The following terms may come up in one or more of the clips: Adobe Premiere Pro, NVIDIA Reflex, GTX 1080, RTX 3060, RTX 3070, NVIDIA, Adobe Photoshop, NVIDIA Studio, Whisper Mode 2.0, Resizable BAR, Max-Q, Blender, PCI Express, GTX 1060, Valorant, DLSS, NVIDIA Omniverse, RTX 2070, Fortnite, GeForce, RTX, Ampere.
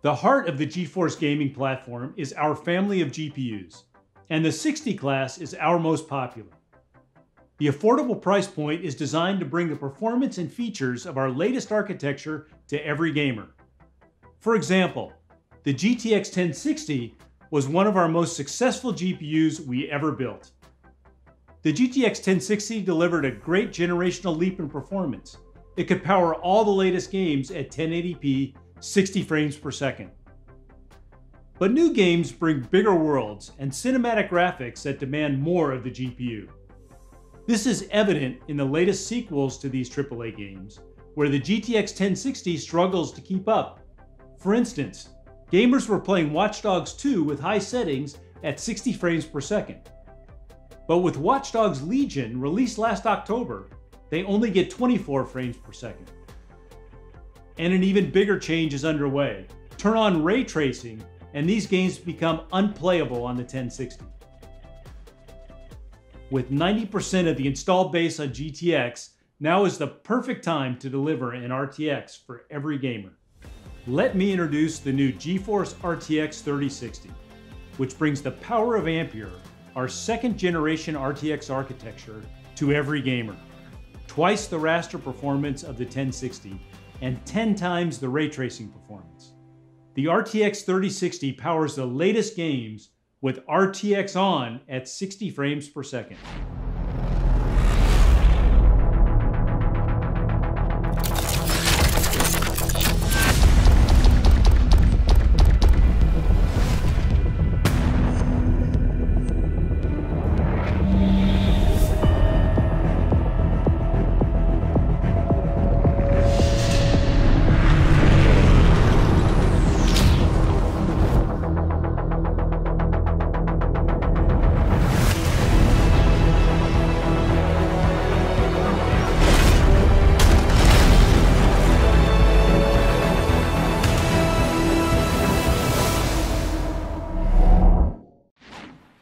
The heart of the GeForce gaming platform is our family of GPUs, and the 60 class is our most popular. The affordable price point is designed to bring the performance and features of our latest architecture to every gamer. For example, the GTX 1060 was one of our most successful GPUs we ever built. The GTX 1060 delivered a great generational leap in performance. It could power all the latest games at 1080p, 60 frames per second. But new games bring bigger worlds and cinematic graphics that demand more of the GPU. This is evident in the latest sequels to these AAA games, where the GTX 1060 struggles to keep up. For instance, gamers were playing Watch Dogs 2 with high settings at 60 frames per second. But with Watch Dogs Legion released last October, they only get 24 frames per second. And an even bigger change is underway. Turn on ray tracing, and these games become unplayable on the 1060. With 90% of the installed base on GTX, now is the perfect time to deliver an RTX for every gamer. Let me introduce the new GeForce RTX 3060, which brings the power of Ampere, our second-generation RTX architecture, to every gamer. Twice the raster performance of the 1060, and 10 times the ray tracing performance. The RTX 3060 powers the latest games with RTX on at 60 frames per second.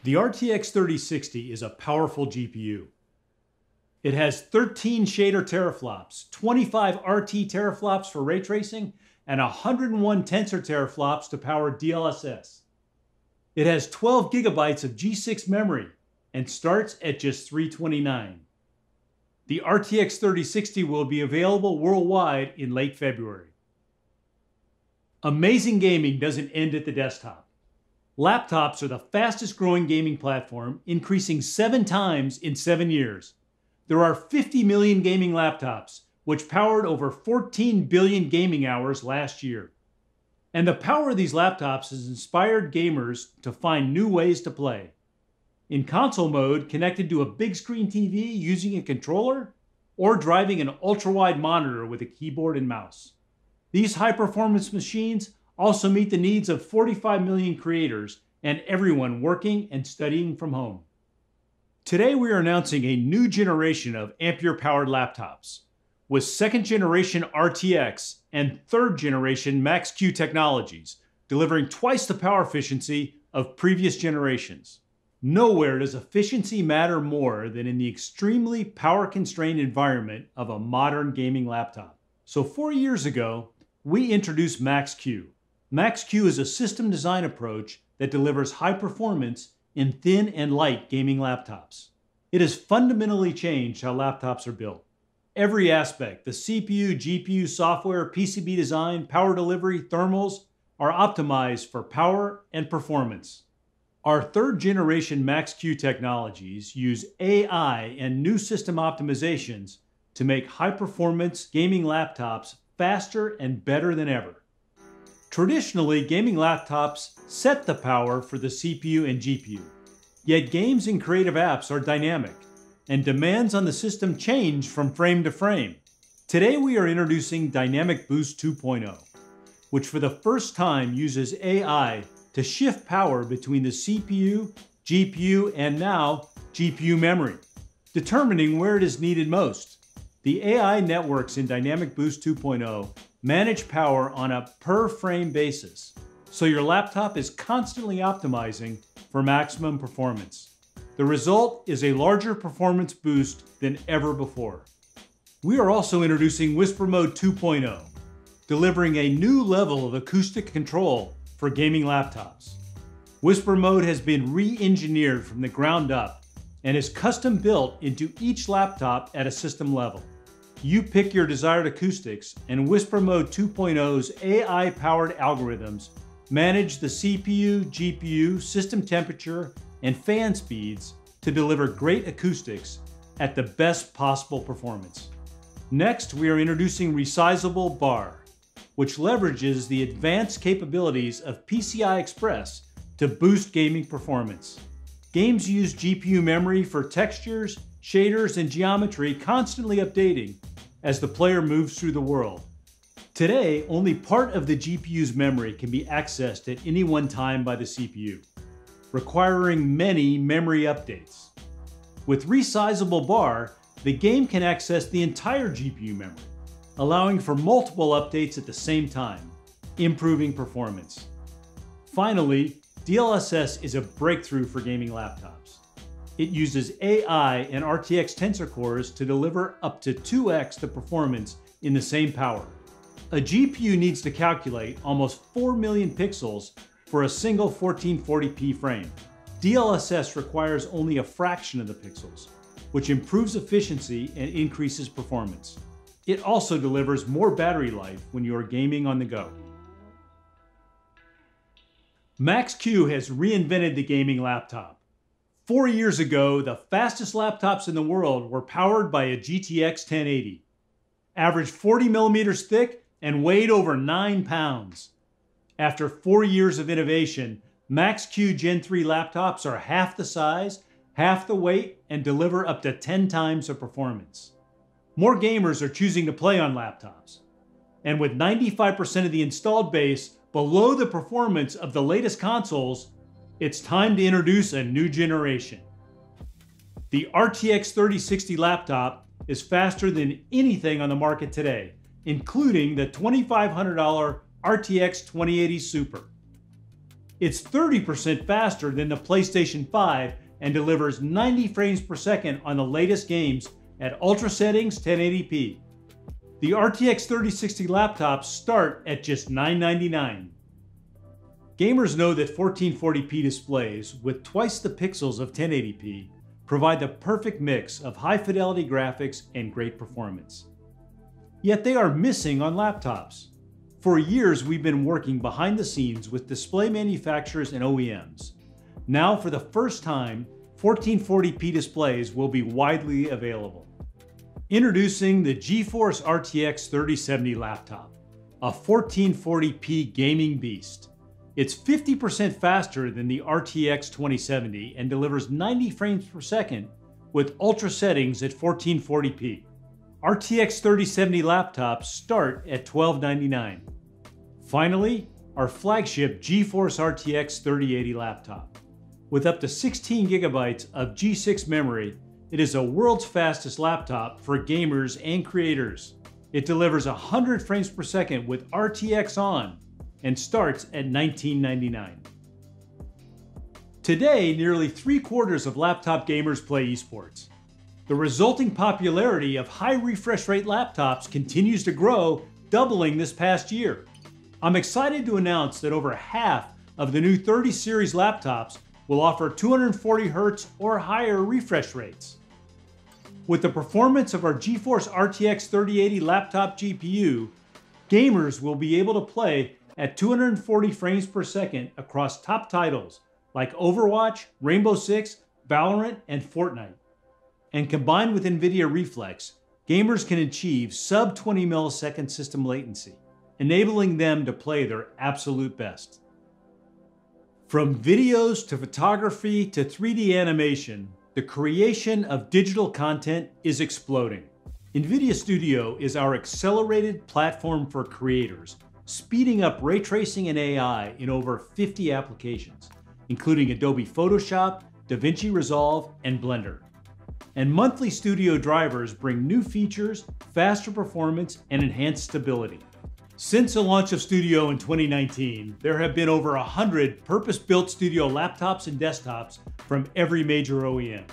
The RTX 3060 is a powerful GPU. It has 13 shader teraflops, 25 RT teraflops for ray tracing, and 101 tensor teraflops to power DLSS. It has 12 gigabytes of G6 memory and starts at just $329. The RTX 3060 will be available worldwide in late February. Amazing gaming doesn't end at the desktop. Laptops are the fastest growing gaming platform, increasing 7 times in 7 years. There are 50 million gaming laptops, which powered over 14 billion gaming hours last year. And the power of these laptops has inspired gamers to find new ways to play. In console mode, connected to a big screen TV using a controller, or driving an ultra-wide monitor with a keyboard and mouse. These high-performance machines also meet the needs of 45 million creators and everyone working and studying from home. Today we are announcing a new generation of Ampere-powered laptops with 2nd-generation RTX and 3rd-generation Max-Q technologies, delivering twice the power efficiency of previous generations. Nowhere does efficiency matter more than in the extremely power-constrained environment of a modern gaming laptop. So 4 years ago, we introduced Max-Q. Max-Q is a system design approach that delivers high performance in thin and light gaming laptops. It has fundamentally changed how laptops are built. Every aspect, the CPU, GPU, software, PCB design, power delivery, thermals, are optimized for power and performance. Our 3rd-generation Max-Q technologies use AI and new system optimizations to make high-performance gaming laptops faster and better than ever. Traditionally, gaming laptops set the power for the CPU and GPU. Yet games and creative apps are dynamic, and demands on the system change from frame to frame. Today we are introducing Dynamic Boost 2.0, which for the first time uses AI to shift power between the CPU, GPU, and now GPU memory, determining where it is needed most. The AI networks in Dynamic Boost 2.0 manage power on a per-frame basis, so your laptop is constantly optimizing for maximum performance. The result is a larger performance boost than ever before. We are also introducing Whisper Mode 2.0, delivering a new level of acoustic control for gaming laptops. Whisper Mode has been re-engineered from the ground up and is custom built into each laptop at a system level. You pick your desired acoustics, and Whisper Mode 2.0's AI-powered algorithms manage the CPU, GPU, system temperature, and fan speeds to deliver great acoustics at the best possible performance. Next, we are introducing Resizable BAR, which leverages the advanced capabilities of PCI Express to boost gaming performance. Games use GPU memory for textures, shaders, and geometry, constantly updating as the player moves through the world. Today, only part of the GPU's memory can be accessed at any one time by the CPU, requiring many memory updates. With Resizable BAR, the game can access the entire GPU memory, allowing for multiple updates at the same time, improving performance. Finally, DLSS is a breakthrough for gaming laptops. It uses AI and RTX Tensor Cores to deliver up to 2x the performance in the same power. A GPU needs to calculate almost 4 million pixels for a single 1440p frame. DLSS requires only a fraction of the pixels, which improves efficiency and increases performance. It also delivers more battery life when you are gaming on the go. Max-Q has reinvented the gaming laptop. 4 years ago, the fastest laptops in the world were powered by a GTX 1080, averaged 40 millimeters thick and weighed over 9 pounds. After 4 years of innovation, Max-Q Gen 3 laptops are half the size, half the weight, and deliver up to 10 times the performance. More gamers are choosing to play on laptops. And with 95% of the installed base below the performance of the latest consoles, it's time to introduce a new generation. The RTX 3060 laptop is faster than anything on the market today, including the $2,500 RTX 2080 Super. It's 30% faster than the PlayStation 5 and delivers 90 frames per second on the latest games at ultra settings 1080p. The RTX 3060 laptops start at just $999. Gamers know that 1440p displays with twice the pixels of 1080p provide the perfect mix of high fidelity graphics and great performance. Yet they are missing on laptops. For years, we've been working behind the scenes with display manufacturers and OEMs. Now, for the first time, 1440p displays will be widely available. Introducing the GeForce RTX 3070 laptop, a 1440p gaming beast. It's 50% faster than the RTX 2070 and delivers 90 frames per second with ultra settings at 1440p. RTX 3070 laptops start at $1,299. Finally, our flagship GeForce RTX 3080 laptop. With up to 16 gigabytes of G6 memory, it is the world's fastest laptop for gamers and creators. It delivers 100 frames per second with RTX on and starts at $1,999. Today, nearly 3/4 of laptop gamers play esports. The resulting popularity of high refresh rate laptops continues to grow, doubling this past year. I'm excited to announce that over half of the new 30 series laptops will offer 240 Hz or higher refresh rates. With the performance of our GeForce RTX 3080 laptop GPU, gamers will be able to play at 240 frames per second across top titles like Overwatch, Rainbow Six, Valorant, and Fortnite. And combined with NVIDIA Reflex, gamers can achieve sub 20 millisecond system latency, enabling them to play their absolute best. From videos to photography to 3D animation, the creation of digital content is exploding. NVIDIA Studio is our accelerated platform for creators, speeding up ray tracing and AI in over 50 applications, including Adobe Photoshop, DaVinci Resolve, and Blender. And monthly Studio drivers bring new features, faster performance, and enhanced stability. Since the launch of Studio in 2019, there have been over 100 purpose-built Studio laptops and desktops from every major OEM.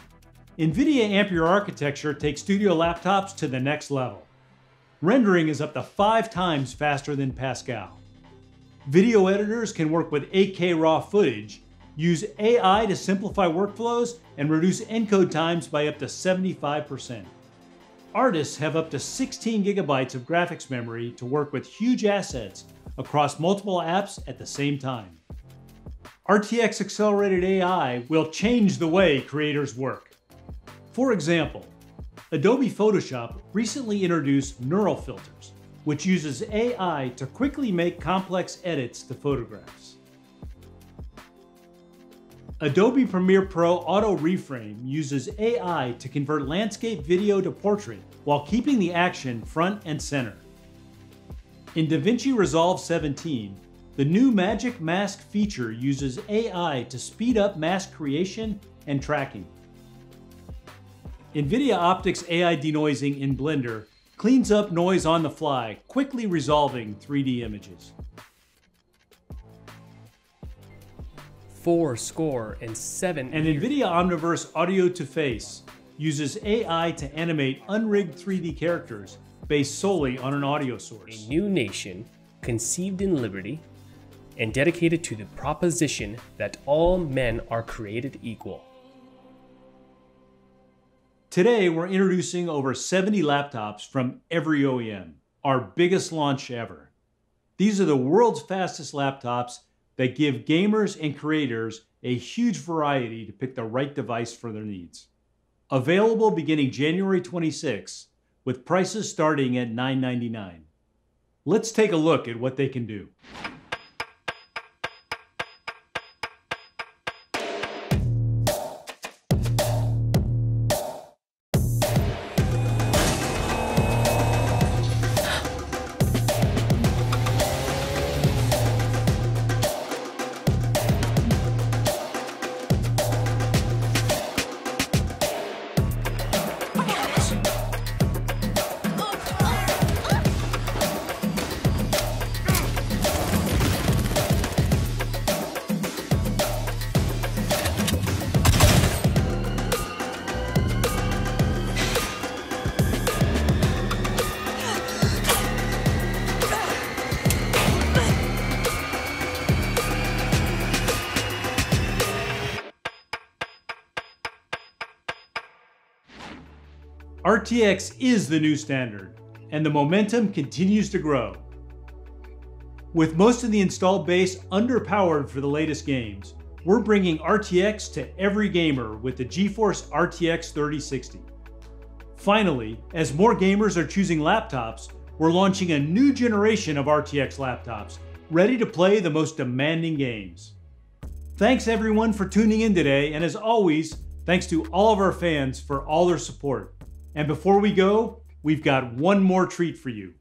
NVIDIA Ampere architecture takes Studio laptops to the next level. Rendering is up to 5 times faster than Pascal. Video editors can work with 8K raw footage, use AI to simplify workflows, and reduce encode times by up to 75%. Artists have up to 16 gigabytes of graphics memory to work with huge assets across multiple apps at the same time. RTX accelerated AI will change the way creators work. For example, Adobe Photoshop recently introduced neural filters, which uses AI to quickly make complex edits to photographs. Adobe Premiere Pro Auto Reframe uses AI to convert landscape video to portrait while keeping the action front and center. In DaVinci Resolve 17, the new Magic Mask feature uses AI to speed up mask creation and tracking. NVIDIA Optics AI denoising in Blender cleans up noise on the fly, quickly resolving 3D images. And NVIDIA Omniverse Audio to Face uses AI to animate unrigged 3D characters based solely on an audio source. A new nation conceived in liberty and dedicated to the proposition that all men are created equal. Today, we're introducing over 70 laptops from every OEM, our biggest launch ever. These are the world's fastest laptops that give gamers and creators a huge variety to pick the right device for their needs. Available beginning January 26, with prices starting at $999. Let's take a look at what they can do. RTX is the new standard, and the momentum continues to grow. With most of the installed base underpowered for the latest games, we're bringing RTX to every gamer with the GeForce RTX 3060. Finally, as more gamers are choosing laptops, we're launching a new generation of RTX laptops, ready to play the most demanding games. Thanks everyone for tuning in today, and as always, thanks to all of our fans for all their support. And before we go, we've got one more treat for you.